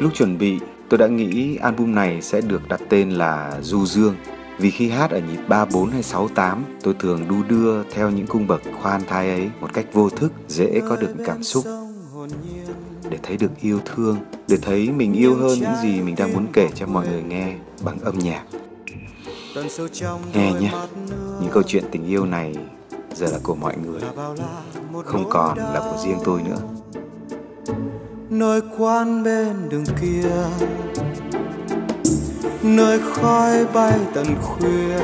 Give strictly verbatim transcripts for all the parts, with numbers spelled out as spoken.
Lúc chuẩn bị, tôi đã nghĩ album này sẽ được đặt tên là Du Dương, vì khi hát ở nhịp ba, bốn hay sáu, tám, tôi thường đu đưa theo những cung bậc khoan thai ấy một cách vô thức, dễ có được cảm xúc. Để thấy được yêu thương, để thấy mình yêu hơn những gì mình đang muốn kể cho mọi người nghe bằng âm nhạc. Nghe nhé, những câu chuyện tình yêu này giờ là của mọi người, không còn là của riêng tôi nữa. Nơi quán bên đường kia, nơi khói bay tận khuya,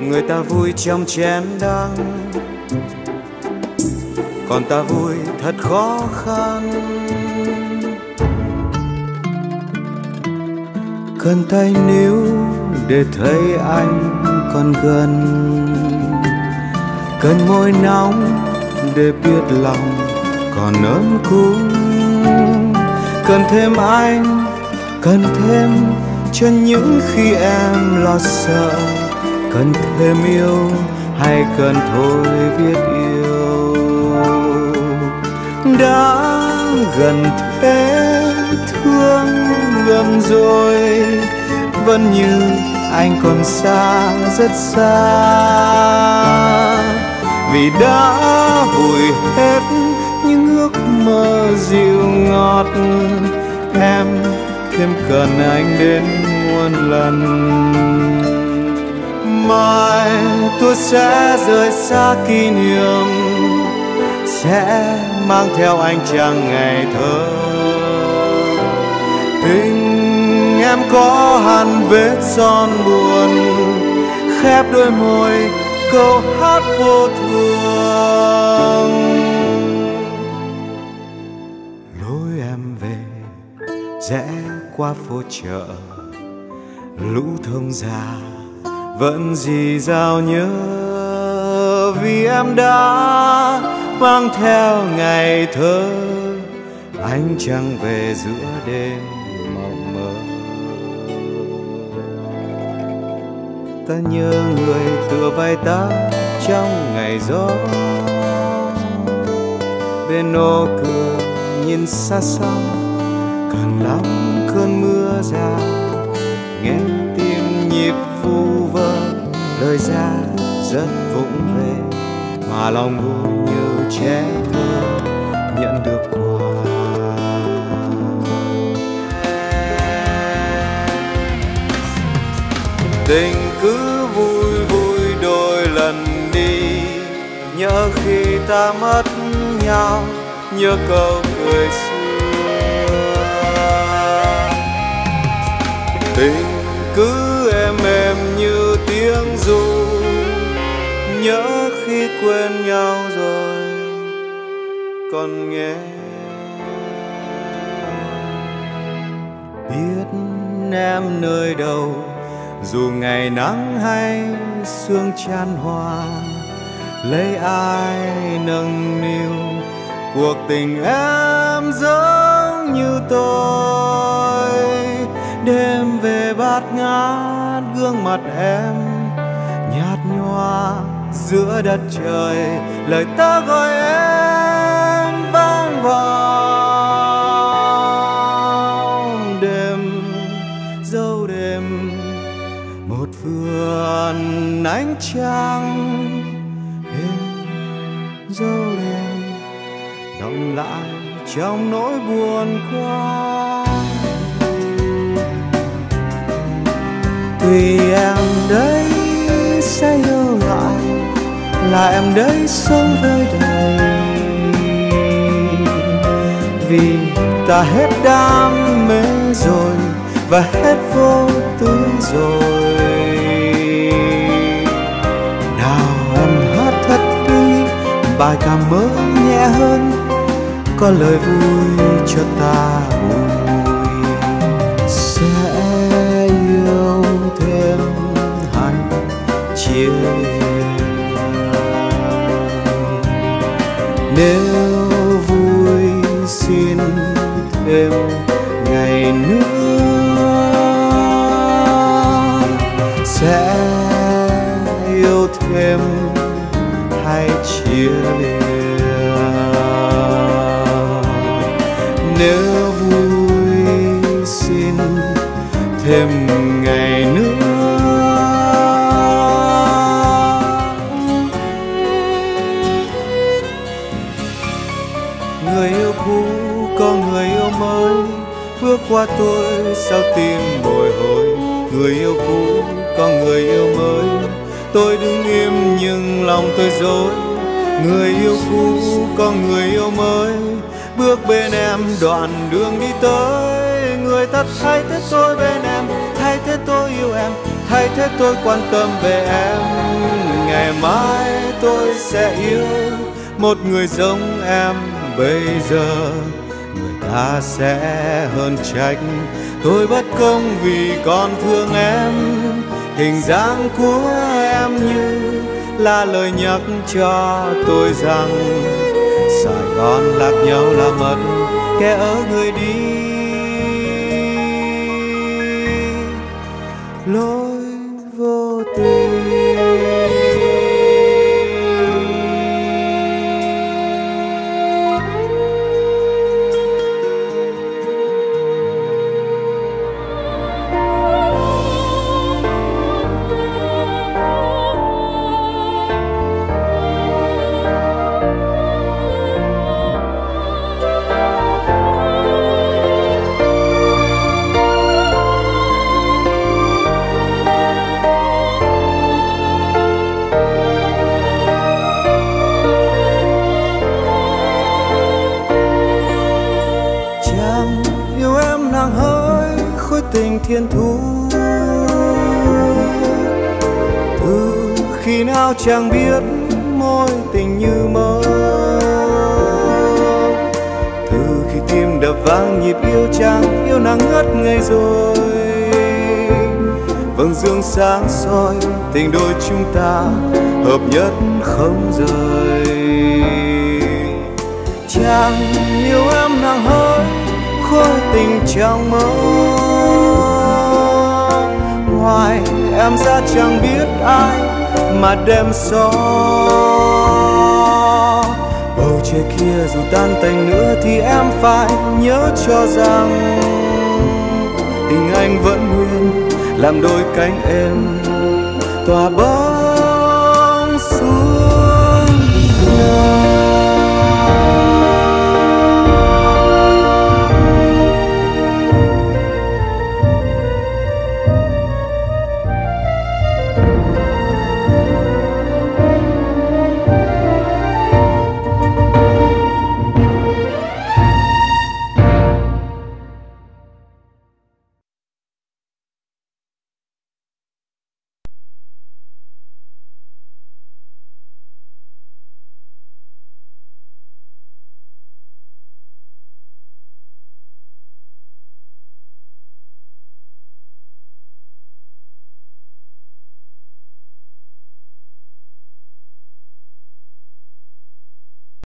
người ta vui trong chén đắng, còn ta vui thật khó khăn. Cần tay níu để thấy anh còn gần, cần môi nóng để biết lòng còn ấm cúng. Cần thêm anh, cần thêm cho những khi em lo sợ, cần thêm yêu hay cần thôi biết yêu. Đã gần thế, thương gần rồi, vẫn như anh còn xa, rất xa. Vì đã vùi hết những ước mơ dịu ngọt, em thêm cần anh đến muôn lần. Mai tôi sẽ rời xa kỷ niệm, sẽ mang theo anh chàng ngày thơ. Tình em có hằn vết son buồn, khép đôi môi câu hát vô thường. Lối em về rẽ qua phố chợ, lũ thông già vẫn rì rào nhớ. Vì em đã mang theo ngày thơ, anh chẳng về giữa đêm mộng mơ. Ta nhớ người tựa vai ta trong ngày gió, bên ô cửa nhìn xa xăm cần lắm cơn mưa già, nghe tim nhịp vu vơ lời ra rất vụng về, mà lòng vui như trẻ thơ nhận được quà. Tình cứ vui vui đôi lần đi, nhớ khi ta mất nhau, nhớ câu cười xưa. Tình cứ êm êm như tiếng ru, nhớ khi quên nhau rồi còn nghe. Biết em nơi đâu, dù ngày nắng hay sương chan hòa, lấy ai nâng niu cuộc tình em giống như tôi. Đêm về bát ngát gương mặt em nhạt nhòa giữa đất trời, lời ta gọi em vang vọng. Đêm dâu đêm một vườn ánh trăng, đêm dâu đêm đọng lại trong nỗi buồn qua. Vì em đấy sẽ yêu lại, là em đấy sống với đời. Vì ta hết đam mê rồi và hết vô tư rồi. Nào em hát thật đi bài ca mới nhẹ hơn, có lời vui cho ta vui. Nếu vui xin thêm ngày nữa, sẽ yêu thêm hai chiều. chia lìa. Nếu vui xin thêm ngày nữa. Người yêu cũ có người yêu mới, bước qua tôi sao tim bồi hồi. Người yêu cũ có người yêu mới, tôi đứng im nhưng lòng tôi dối. Người yêu cũ có người yêu mới, bước bên em đoạn đường đi tới. Người ta thay thế tôi bên em, thay thế tôi yêu em, thay thế tôi quan tâm về em. Ngày mai tôi sẽ yêu một người giống em bây giờ. Người ta sẽ hơn trách tôi bất công vì còn thương em. Hình dáng của em như là lời nhắc cho tôi rằng Sài Gòn lạc nhau là mất kẻ ở người đi lối vô tình. Tình thiên thu, từ khi nào chẳng biết mối tình như mơ. Từ khi tim đập vang nhịp yêu chàng, yêu nàng ngất ngây rồi. Vầng dương sáng soi tình đôi chúng ta, hợp nhất không rời. Chàng yêu em nàng hỡi, khối tình trong mơ. Ngoài em ra chẳng biết ai mà đêm gió. Bầu trời kia dù tan tành nữa thì em phải nhớ cho rằng tình anh vẫn nguyên làm đôi cánh em tỏa bóng.